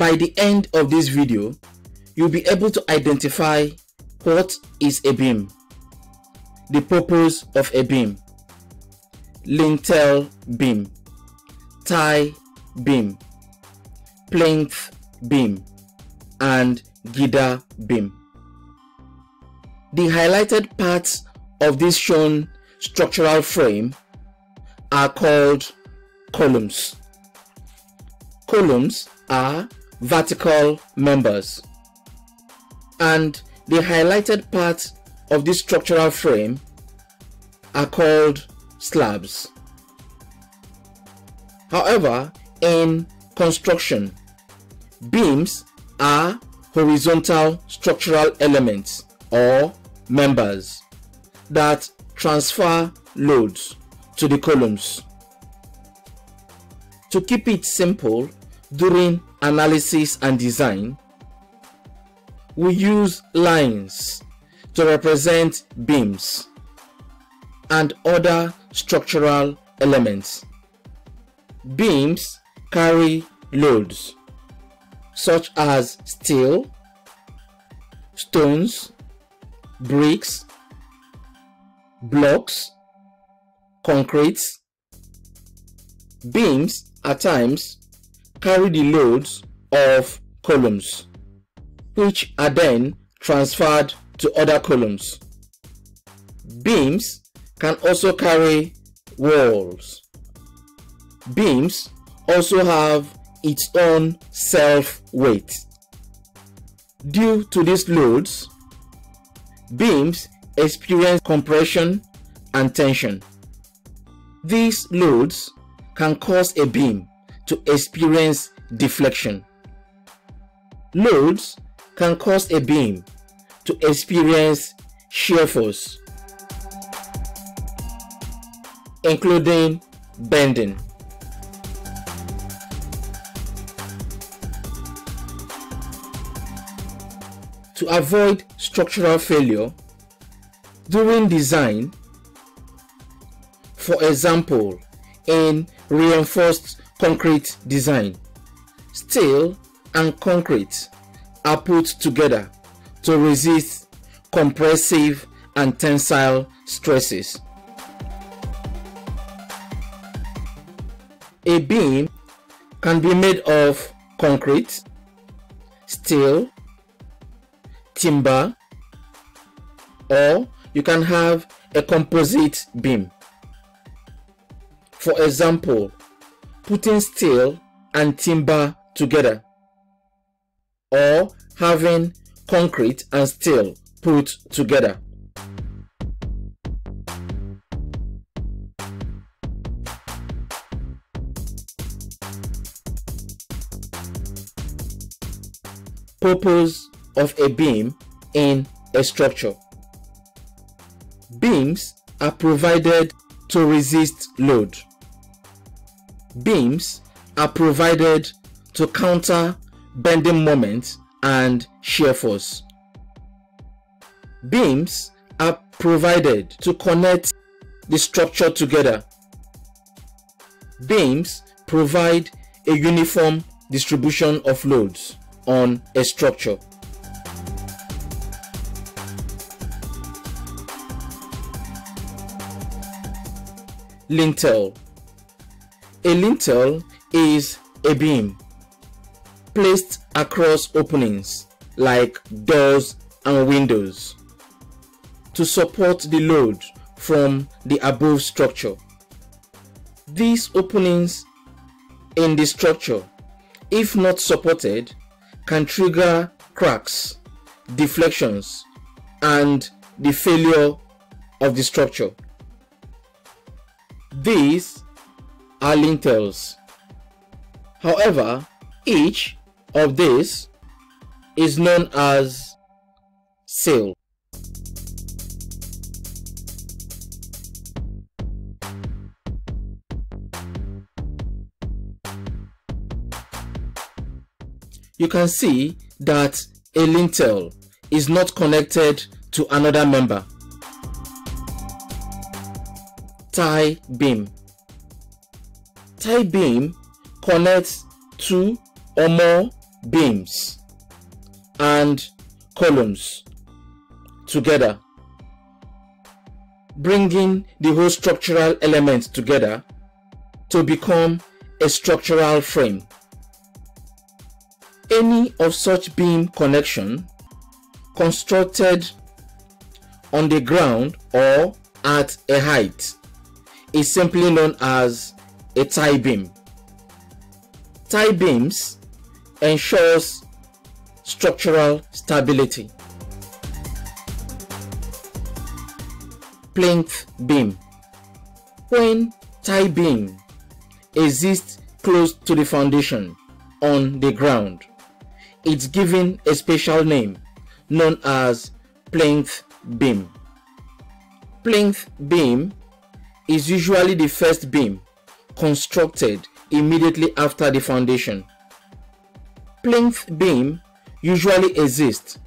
by the end of this video, you'll be able to identify what is a beam, the purpose of a beam, lintel beam, tie beam, plinth beam, and girder beam. The highlighted parts of this shown structural frame are called columns. Columns are vertical members, and the highlighted parts of this structural frame are called slabs. However, in construction, beams are horizontal structural elements or members that transfer loads to the columns. To keep it simple, during analysis and design, we use lines to represent beams and other structural elements. Beams carry loads such as steel, stones, bricks, blocks, concrete. Beams at times carry the loads of columns, which are then transferred to other columns. Beams can also carry walls. Beams also have its own self-weight. Due to these loads, beams experience compression and tension. These loads can cause a beam to experience deflection. Loads can cause a beam to experience shear force, including bending. To avoid structural failure during design, for example, in reinforced concrete design, steel and concrete are put together to resist compressive and tensile stresses. A beam can be made of concrete, steel, timber, or you can have a composite beam. For example, putting steel and timber together, or having concrete and steel put together. Purpose of a beam in a structure. Beams are provided to resist load. Beams are provided to counter bending moment and shear force. Beams are provided to connect the structure together. Beams provide a uniform distribution of loads on a structure. Lintel. A lintel is a beam placed across openings like doors and windows to support the load from the above structure. These openings in the structure, if not supported, can trigger cracks, deflections, and the failure of the structure. These are lintels. However, each of these is known as sail. You can see that a lintel is not connected to another member. Tie beam. Tie beam connects two or more beams and columns together, bringing the whole structural elements together to become a structural frame. Any of such beam connection constructed on the ground or at a height is simply known as a tie beam. Tie beams ensures structural stability. Plinth beam. When tie beam exists close to the foundation on the ground, it's given a special name known as plinth beam. Plinth beam is usually the first beam constructed immediately after the foundation. Plinth beam usually exists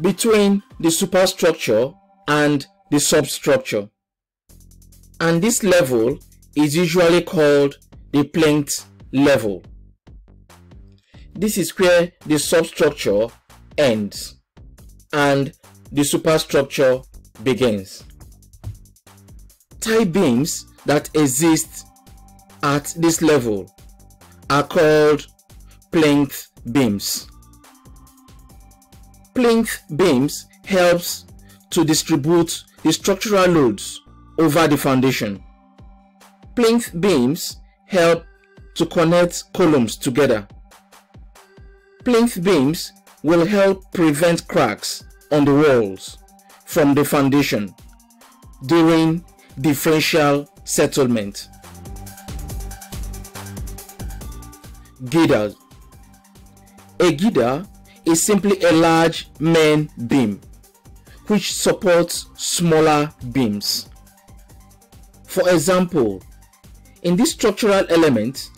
between the superstructure and the substructure, and this level is usually called the plinth level. This is where the substructure ends and the superstructure begins. Tie beams that exist at this level are called plinth beams. Plinth beams helps to distribute the structural loads over the foundation. Plinth beams help to connect columns together. Plinth beams will help prevent cracks on the walls from the foundation during differential settlement. Girder. A girder is simply a large main beam which supports smaller beams. For example, in this structural element,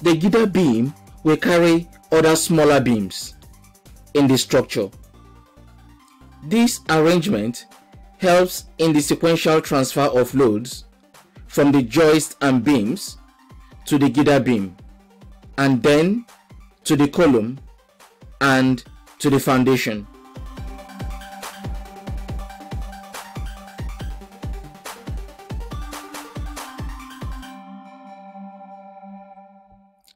the girder beam will carry other smaller beams in the structure. This arrangement helps in the sequential transfer of loads from the joists and beams to the girder beam, and then to the column and to the foundation.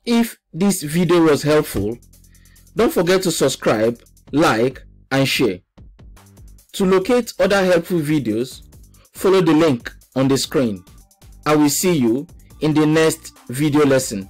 If this video was helpful, don't forget to subscribe, like, and share. To locate other helpful videos, follow the link on the screen. I will see you in the next video lesson.